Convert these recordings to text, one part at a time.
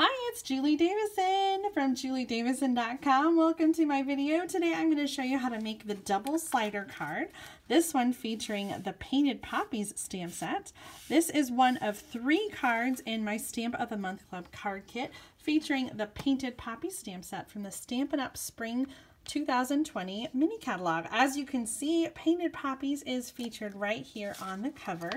Hi, it's Julie Davison from juliedavison.com. Welcome to my video. Today I'm going to show you how to make the double slider card. This one featuring the Painted Poppies stamp set. This is one of three cards in my Stamp of the Month Club card kit featuring the Painted Poppies stamp set from the Stampin' Up! Spring 2020 mini catalog. As you can see, Painted Poppies is featured right here on the cover,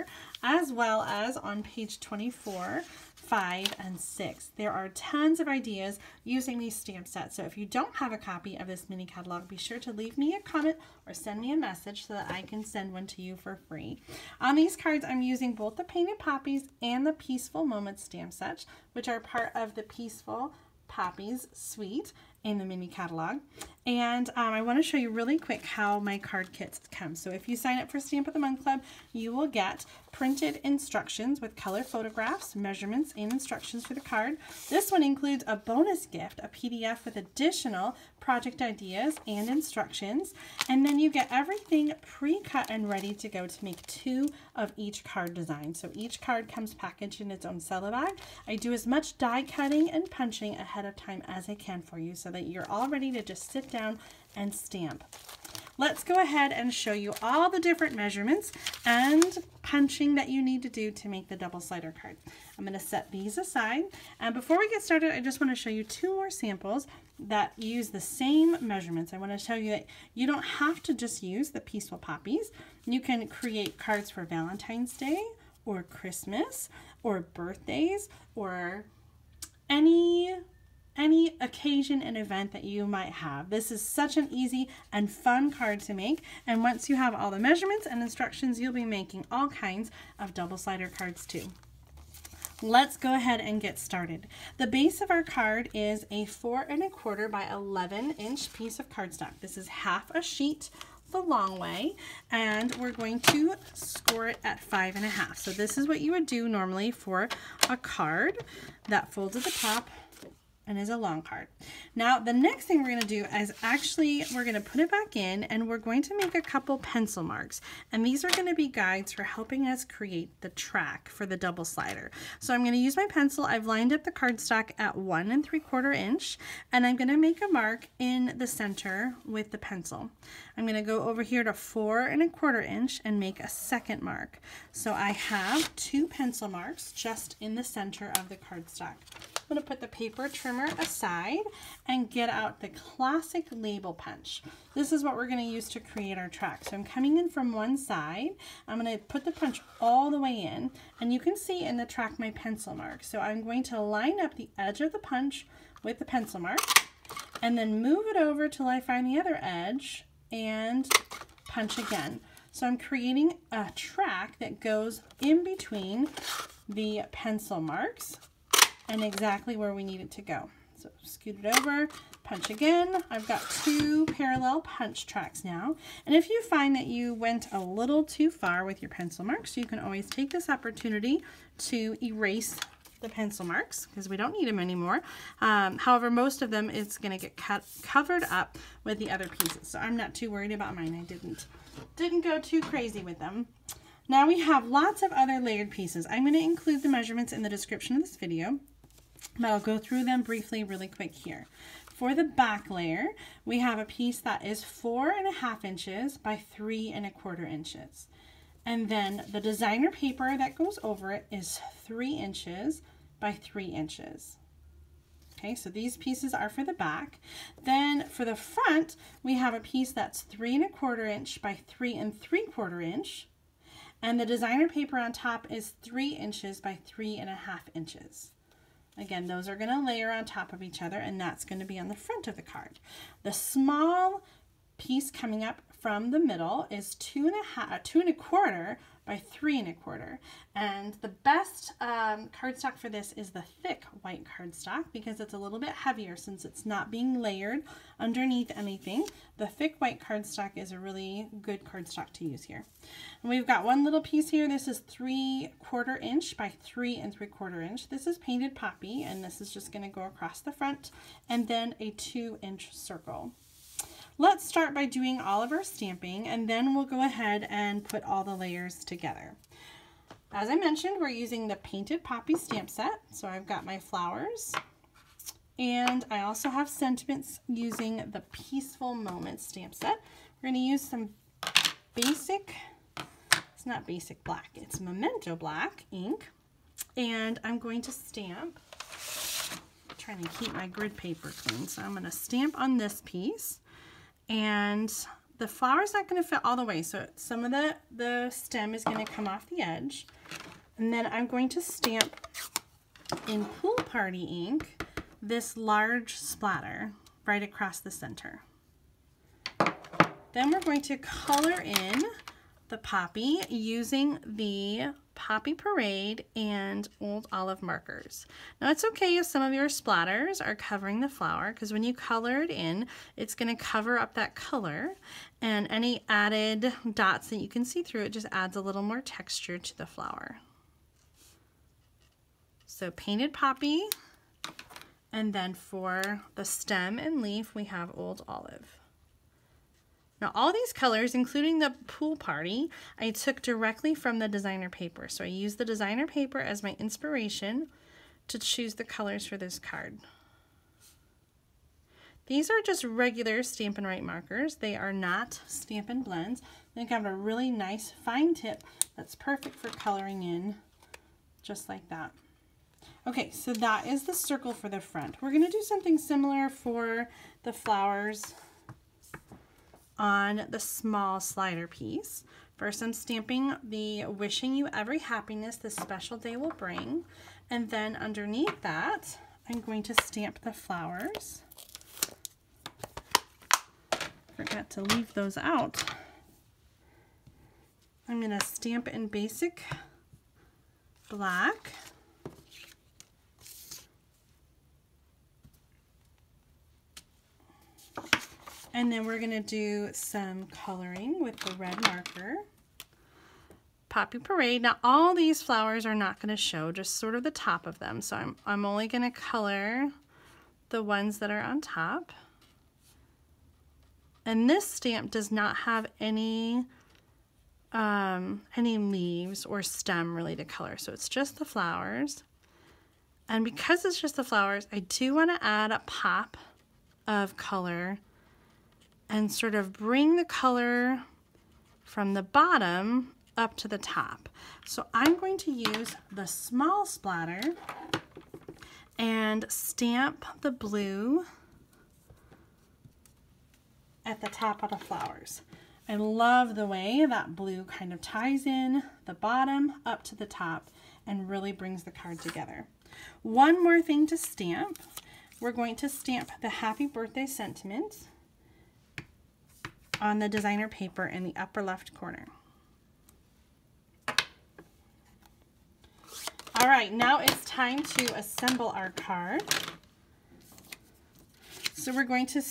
as well as on page 24, 5, and 6. There are tons of ideas using these stamp sets, so if you don't have a copy of this mini catalog, be sure to leave me a comment or send me a message so that I can send one to you for free. On these cards, I'm using both the Painted Poppies and the Peaceful Moments stamp set, which are part of the Peaceful Poppies suite in the mini catalog. And I want to show you really quick how my card kits come. So if you sign up for Stamp of the Month Club, you will get printed instructions with color photographs, measurements, and instructions for the card. This one includes a bonus gift, a PDF with additional project ideas and instructions. And then you get everything pre-cut and ready to go to make two of each card design. So each card comes packaged in its own cellophane. I do as much die cutting and punching ahead of time as I can for you so that you're all ready to just sit down and stamp. Let's go ahead and show you all the different measurements and punching that you need to do to make the double slider card. I'm going to set these aside, and before we get started, I just want to show you two more samples that use the same measurements. I want to show you that you don't have to just use the Peaceful Poppies. You can create cards for Valentine's Day or Christmas or birthdays or any occasion and event that you might have. This is such an easy and fun card to make, and once you have all the measurements and instructions, you'll be making all kinds of double slider cards too. Let's go ahead and get started. The base of our card is a 4¼ by 11" piece of cardstock. This is half a sheet the long way, and we're going to score it at 5½. So this is what you would do normally for a card that folds at the top and is a long card. Now the next thing we're going to do is we're going to put it back in, and we're going to make a couple pencil marks, and these are going to be guides for helping us create the track for the double slider. So I'm going to use my pencil. I've lined up the cardstock at 1¾ inch, and I'm going to make a mark in the center with the pencil. I'm going to go over here to 4¼ inch and make a second mark. So I have two pencil marks just in the center of the cardstock. I'm going to put the paper trimmer aside and get out the Classic Label Punch. This is what we're going to use to create our track. So I'm coming in from one side. I'm going to put the punch all the way in, and you can see in the track my pencil mark. So I'm going to line up the edge of the punch with the pencil mark and then move it over till I find the other edge and punch again. So I'm creating a track that goes in between the pencil marks and exactly where we need it to go. So scoot it over, punch again. I've got two parallel punch tracks now. And if you find that you went a little too far with your pencil marks, you can always take this opportunity to erase the pencil marks because we don't need them anymore. However, most of them is going to get covered up with the other pieces. So I'm not too worried about mine. I didn't go too crazy with them. Now we have lots of other layered pieces. I'm going to include the measurements in the description of this video, but I'll go through them briefly really quick here. For the back layer, we have a piece that is 4½ inches by 3¼ inches. And then the designer paper that goes over it is 3 inches by 3 inches. Okay, so these pieces are for the back. Then for the front, we have a piece that's 3¼ inch by 3¾ inch. And the designer paper on top is 3 inches by 3½ inches. Again, those are going to layer on top of each other, and that's going to be on the front of the card. The small piece coming up from the middle is 2¼ by 3¼. And the best cardstock for this is the thick white cardstock because it's a little bit heavier since it's not being layered underneath anything. The thick white cardstock is a really good cardstock to use here. And we've got one little piece here. This is 3¼ inch by 3¾ inch. This is Painted Poppy, and this is just going to go across the front, and then a 2-inch circle. Let's start by doing all of our stamping, and then we'll go ahead and put all the layers together. As I mentioned, we're using the Painted Poppy stamp set. So I've got my flowers, And I also have sentiments using the Peaceful Moments stamp set. We're going to use some basic, it's not basic black, it's Memento Black ink. And I'm going to stamp, I'm trying to keep my grid paper clean, so I'm going to stamp on this piece. And the flower's not going to fit all the way, so some of the stem is going to come off the edge. And then I'm going to stamp in Pool Party ink this large splatter right across the center. Then we're going to color in the poppy using the Poppy Parade and Old Olive markers. Now it's okay if some of your splatters are covering the flower, because when you color it in, it's going to cover up that color, and any added dots that you can see through it just adds a little more texture to the flower. So Painted Poppy, and then for the stem and leaf we have Old Olive. Now all these colors, including the Pool Party, I took directly from the designer paper. So I used the designer paper as my inspiration to choose the colors for this card. These are just regular Stampin' Write markers. They are not Stampin' Blends. I think I have a really nice fine tip that's perfect for coloring in just like that. Okay, so that is the circle for the front. We're going to do something similar for the flowers on the small slider piece. First, I'm stamping the "Wishing you every happiness this special day will bring," and then underneath that, I'm going to stamp the flowers. Forgot to leave those out. I'm going to stamp in basic black. And then we're going to do some coloring with the red marker. Poppy Parade. Now all these flowers are not going to show, just sort of the top of them. So I'm only going to color the ones that are on top. And this stamp does not have any leaves or stem really to color. So it's just the flowers. And because it's just the flowers, I do want to add a pop of color and sort of bring the color from the bottom up to the top. So I'm going to use the small splatter and stamp the blue at the top of the flowers. I love the way that blue kind of ties in the bottom up to the top and really brings the card together. One more thing to stamp. We're going to stamp the Happy Birthday sentiment on the designer paper in the upper left corner. All right, now it's time to assemble our card. So we're going to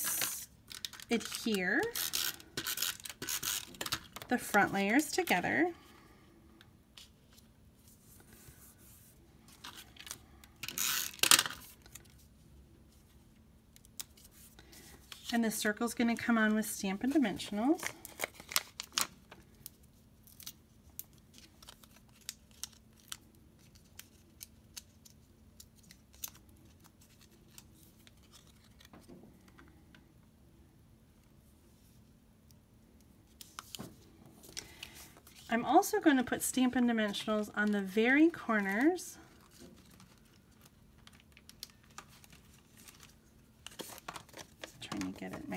adhere the front layers together. And the circle's going to come on with Stampin' Dimensionals. I'm also going to put Stampin' Dimensionals on the very corners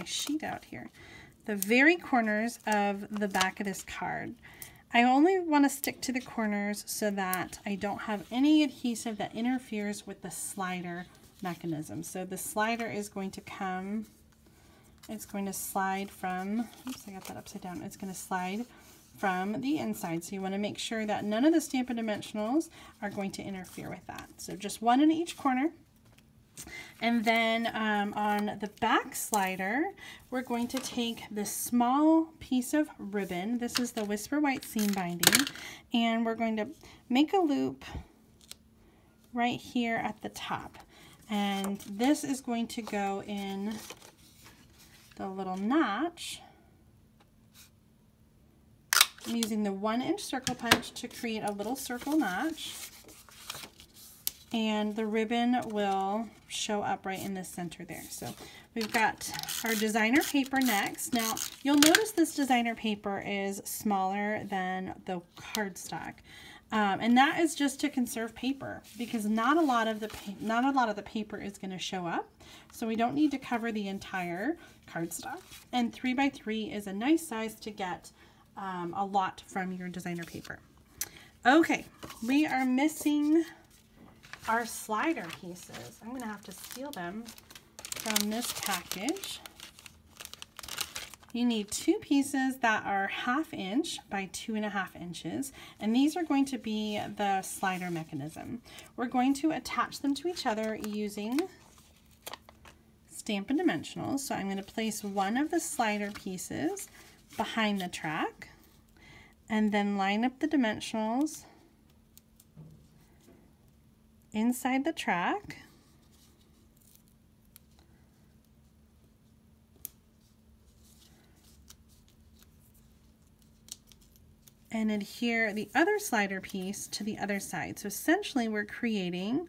sheet out here, the very corners of the back of this card. I only want to stick to the corners so that I don't have any adhesive that interferes with the slider mechanism. So the slider is going to come, it's going to slide from, oops, I got that upside down, it's going to slide from the inside. So you want to make sure that none of the Stampin' Dimensionals are going to interfere with that. So just one in each corner. And then on the back slider, we're going to take this small piece of ribbon. This is the Whisper White Seam Binding. And we're going to make a loop right here at the top. And this is going to go in the little notch. I'm using the 1-inch circle punch to create a little circle notch. and the ribbon will show up right in the center there. So we've got our designer paper next. Now you'll notice this designer paper is smaller than the cardstock, and that is just to conserve paper because not a lot of the paper is going to show up. So we don't need to cover the entire cardstock. And 3x3 is a nice size to get a lot from your designer paper. Okay, we are missing our slider pieces. I'm going to have to steal them from this package. You need two pieces that are 1/2 inch by 2.5 inches, and these are going to be the slider mechanism. We're going to attach them to each other using Stampin' Dimensionals. So I'm going to place one of the slider pieces behind the track and then line up the dimensionals inside the track. And adhere the other slider piece to the other side. So essentially we're creating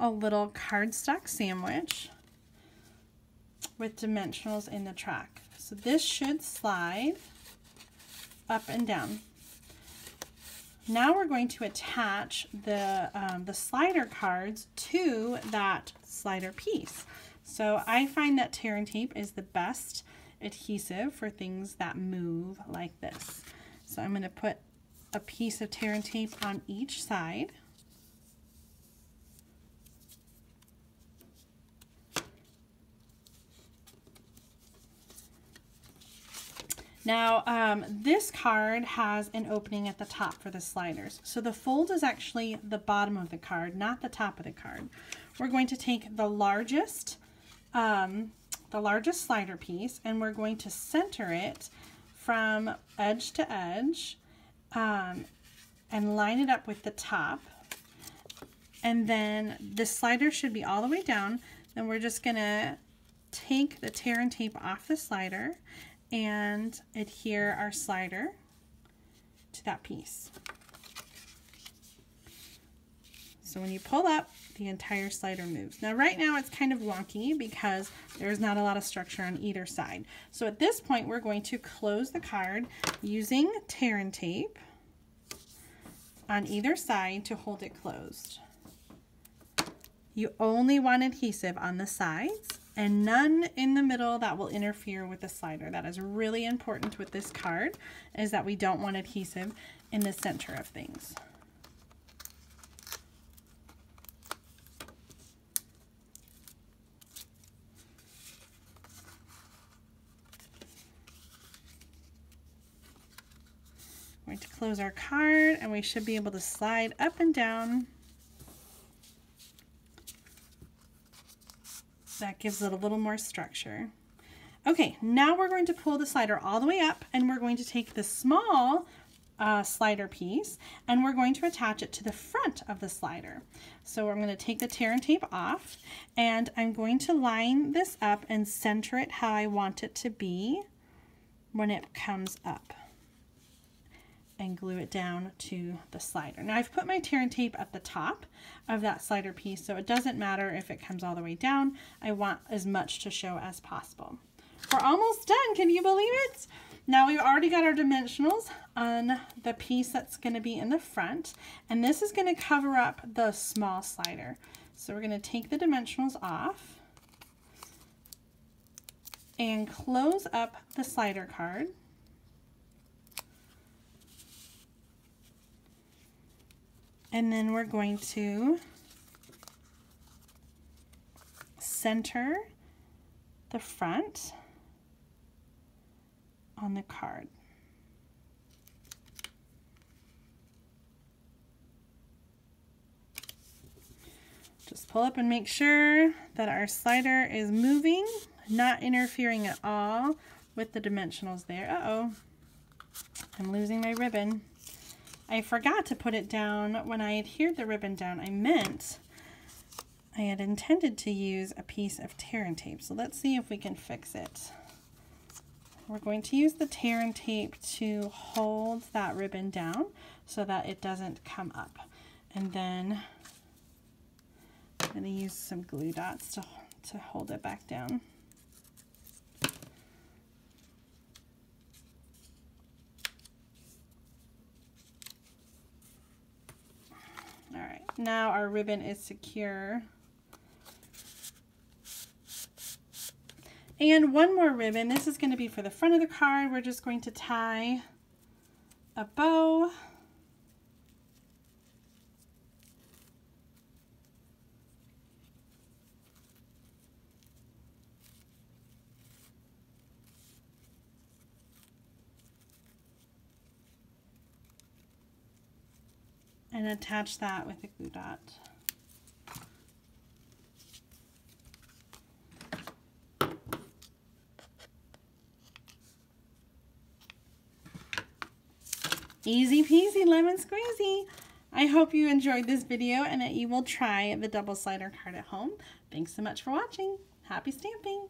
a little cardstock sandwich with dimensionals in the track. So this should slide up and down. Now we're going to attach the slider cards to that slider piece. So I find that tear and tape is the best adhesive for things that move like this. So I'm going to put a piece of tear and tape on each side. Now, this card has an opening at the top for the sliders. So the fold is actually the bottom of the card, not the top of the card. We're going to take the largest slider piece, and we're going to center it from edge to edge, and line it up with the top. And then the slider should be all the way down. Then we're just gonna take the tear and tape off the slider and adhere our slider to that piece. So when you pull up, the entire slider moves. Now right now it's kind of wonky because there's not a lot of structure on either side. So at this point we're going to close the card using tear and tape on either side to hold it closed. You only want adhesive on the sides and none in the middle that will interfere with the slider. That is really important with this card, is that we don't want adhesive in the center of things. We're going to close our card and we should be able to slide up and down. That gives it a little more structure. Okay, now we're going to pull the slider all the way up and we're going to take the small slider piece and we're going to attach it to the front of the slider. So I'm going to take the tear and tape off and I'm going to line this up and center it how I want it to be when it comes up, and glue it down to the slider. Now I've put my tear and tape at the top of that slider piece, so it doesn't matter if it comes all the way down. I want as much to show as possible. We're almost done, can you believe it? Now we've already got our dimensionals on the piece that's going to be in the front, and this is going to cover up the small slider. So we're going to take the dimensionals off and close up the slider card. And then we're going to center the front on the card. Just pull up and make sure that our slider is moving, not interfering at all with the dimensionals there. Uh-oh, I'm losing my ribbon. I forgot to put it down when I adhered the ribbon down. I had intended to use a piece of tear and tape. So let's see if we can fix it. We're going to use the tear and tape to hold that ribbon down so that it doesn't come up. And then I'm going to use some glue dots to hold it back down. All right, now our ribbon is secure. And one more ribbon. This is going to be for the front of the card. We're just going to tie a bow. And attach that with a glue dot. Easy peasy, lemon squeezy. I hope you enjoyed this video and that you will try the double slider card at home. Thanks so much for watching. Happy stamping.